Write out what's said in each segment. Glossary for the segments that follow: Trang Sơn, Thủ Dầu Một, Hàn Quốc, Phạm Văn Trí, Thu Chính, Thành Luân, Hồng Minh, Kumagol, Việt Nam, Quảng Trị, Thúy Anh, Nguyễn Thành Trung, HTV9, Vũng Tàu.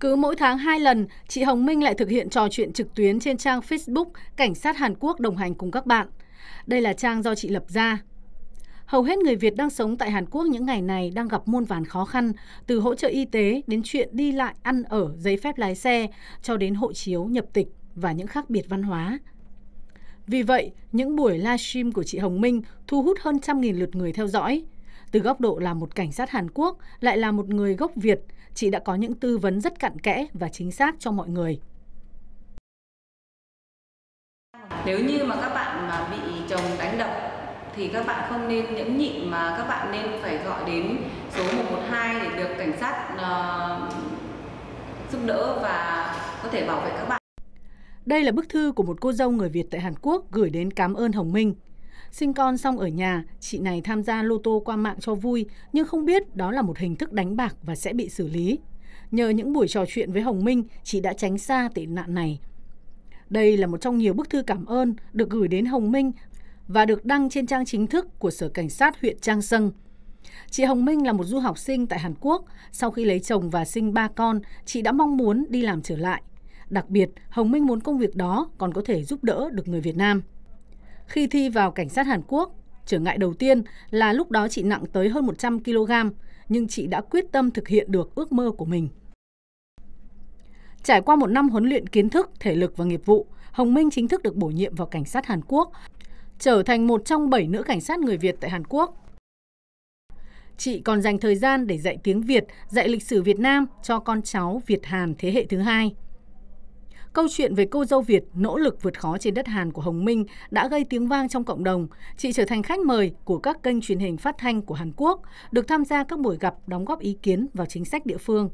Cứ mỗi tháng 2 lần, chị Hồng Minh lại thực hiện trò chuyện trực tuyến trên trang Facebook Cảnh sát Hàn Quốc đồng hành cùng các bạn. Đây là trang do chị lập ra. Hầu hết người Việt đang sống tại Hàn Quốc những ngày này đang gặp muôn vàn khó khăn, từ hỗ trợ y tế đến chuyện đi lại, ăn ở, giấy phép lái xe, cho đến hộ chiếu, nhập tịch và những khác biệt văn hóa. Vì vậy, những buổi livestream của chị Hồng Minh thu hút hơn 100.000 lượt người theo dõi. Từ góc độ là một cảnh sát Hàn Quốc, lại là một người gốc Việt, chị đã có những tư vấn rất cặn kẽ và chính xác cho mọi người. Nếu như mà các bạn mà bị chồng đánh đập thì các bạn không nên nhẫn nhịn, mà các bạn nên phải gọi đến số 112 để được cảnh sát giúp đỡ và có thể bảo vệ các bạn. Đây là bức thư của một cô dâu người Việt tại Hàn Quốc gửi đến cảm ơn Hồng Minh. Sinh con xong ở nhà, chị này tham gia lô tô qua mạng cho vui, nhưng không biết đó là một hình thức đánh bạc và sẽ bị xử lý. Nhờ những buổi trò chuyện với Hồng Minh, chị đã tránh xa tệ nạn này. Đây là một trong nhiều bức thư cảm ơn được gửi đến Hồng Minh và được đăng trên trang chính thức của Sở Cảnh sát huyện Trang Sơn. Chị Hồng Minh là một du học sinh tại Hàn Quốc. Sau khi lấy chồng và sinh 3 con, chị đã mong muốn đi làm trở lại. Đặc biệt, Hồng Minh muốn công việc đó còn có thể giúp đỡ được người Việt Nam. Khi thi vào cảnh sát Hàn Quốc, trở ngại đầu tiên là lúc đó chị nặng tới hơn 100 kg, nhưng chị đã quyết tâm thực hiện được ước mơ của mình. Trải qua một năm huấn luyện kiến thức, thể lực và nghiệp vụ, Hồng Minh chính thức được bổ nhiệm vào cảnh sát Hàn Quốc, trở thành một trong 7 nữ cảnh sát người Việt tại Hàn Quốc. Chị còn dành thời gian để dạy tiếng Việt, dạy lịch sử Việt Nam cho con cháu Việt-Hàn thế hệ thứ hai. Câu chuyện về cô dâu Việt nỗ lực vượt khó trên đất Hàn của Hồng Minh đã gây tiếng vang trong cộng đồng. Chị trở thành khách mời của các kênh truyền hình phát thanh của Hàn Quốc, được tham gia các buổi gặp đóng góp ý kiến vào chính sách địa phương.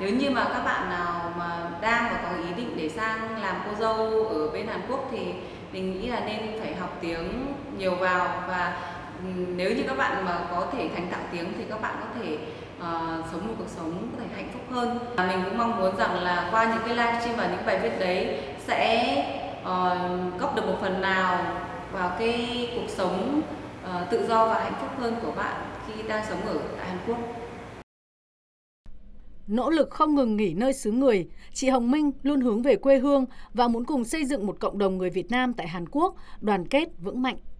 Nếu như mà các bạn nào mà đang và có ý định để sang làm cô dâu ở bên Hàn Quốc thì mình nghĩ là nên phải học tiếng nhiều vào, và nếu như các bạn mà có thể thành tạo tiếng thì các bạn có thể sống một cuộc sống có thể hạnh phúc hơn. Mình cũng mong muốn rằng là qua những cái livestream và những bài viết đấy sẽ góp được một phần nào vào cái cuộc sống tự do và hạnh phúc hơn của bạn khi đang sống ở tại Hàn Quốc. Nỗ lực không ngừng nghỉ nơi xứ người, chị Hồng Minh luôn hướng về quê hương và muốn cùng xây dựng một cộng đồng người Việt Nam tại Hàn Quốc đoàn kết vững mạnh.